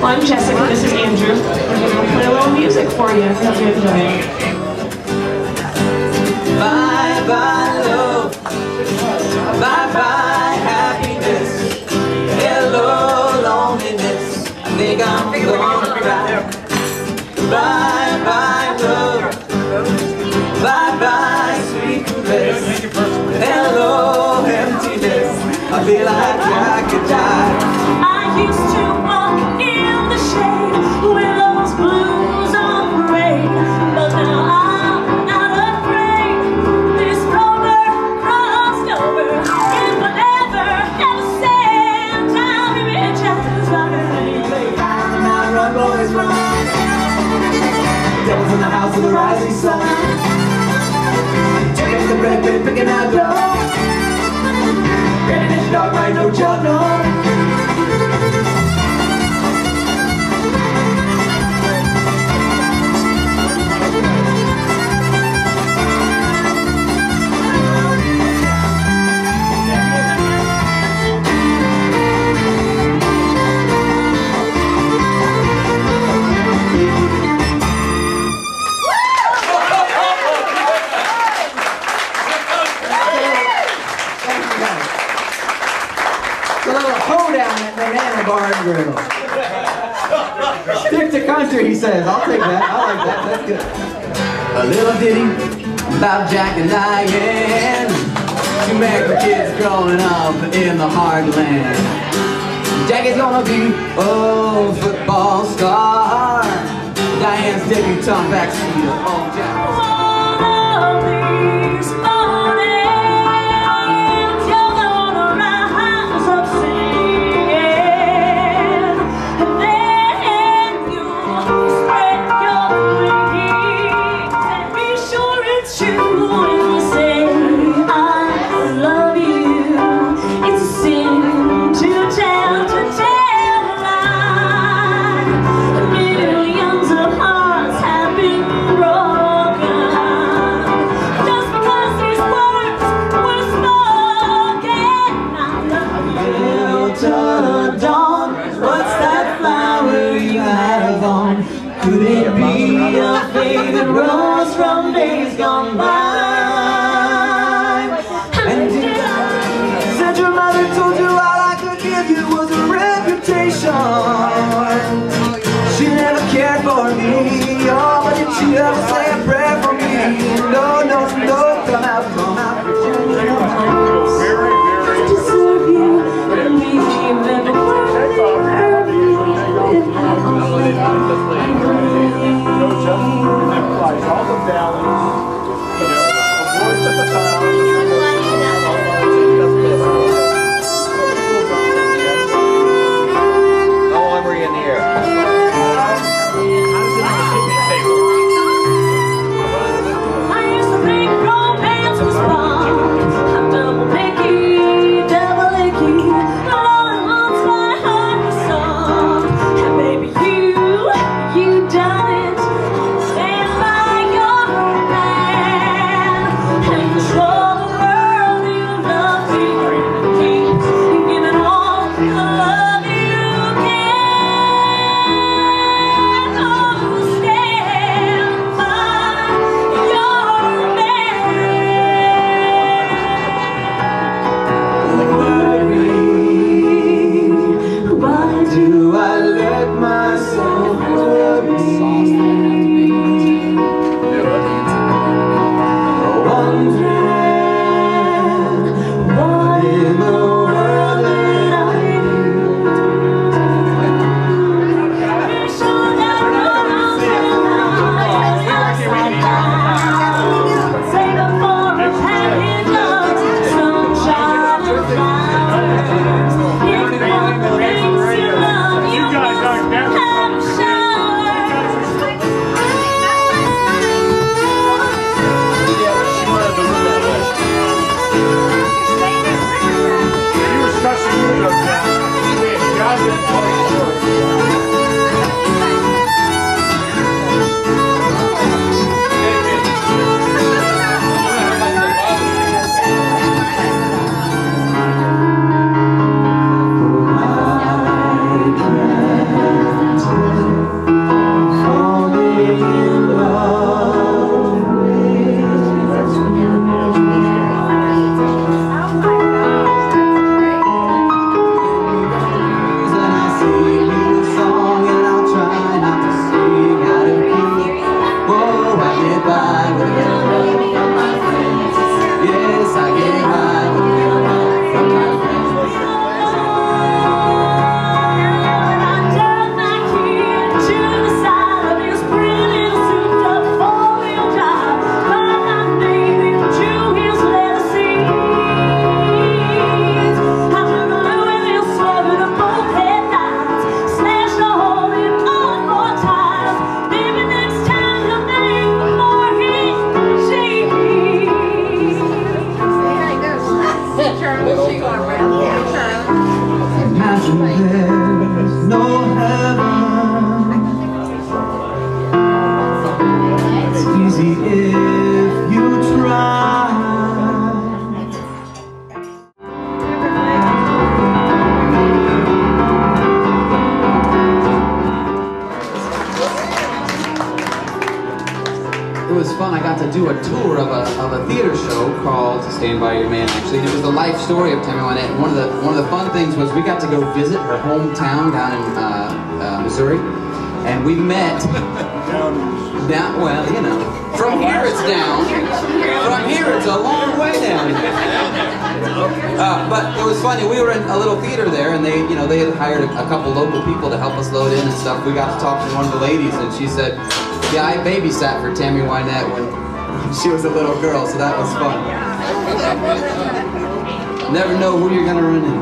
Well, I'm Jessica, this is Andrew. We're going to play a little music for you. I hope you enjoy it. Bye-bye love, bye-bye happiness, hello loneliness, I think I'm gonna cry. Bye-bye love, bye-bye sweet bliss, hello emptiness, I feel like I could die. I used to walk in the shade, willows blues on parade, but now I'm not afraid. This rover crossed over, and whatever ever said, Tommy Wynette's running anyway. Now run, boys, run. Devils in the house of the rising sun. Taking the bread, babe, picking out dough. Granny, it's dark, right? No child, no. Stick to country, he says. I'll take that. I like that. That's good. A little ditty about Jack and Diane, two American kids growing up in the heartland. Jack is gonna be a football star. Diane's debutante backseat of old Jack. Could it be a faded rose from days gone by? And you said your mother told you all I could give you was a reputation. She never cared for me, oh, but did she ever say a prayer for me? No, no, no, come out, come out. I deserve you, believe in the world. No, just that applies all the balance, you know. to do a tour of a theater show called Stand By Your Man, actually. And it was the life story of Tammy Wynette. And one of the fun things was we got to go visit her hometown down in Missouri. And we met down, well, you know, from here it's down. From here it's a long way down. But it was funny. We were in a little theater there, and they had hired a couple local people to help us load in and stuff. We got to talk to one of the ladies, and she said, "Yeah, I babysat for Tammy Wynette when she was a little girl," so that was fun. Never know who you're gonna run into.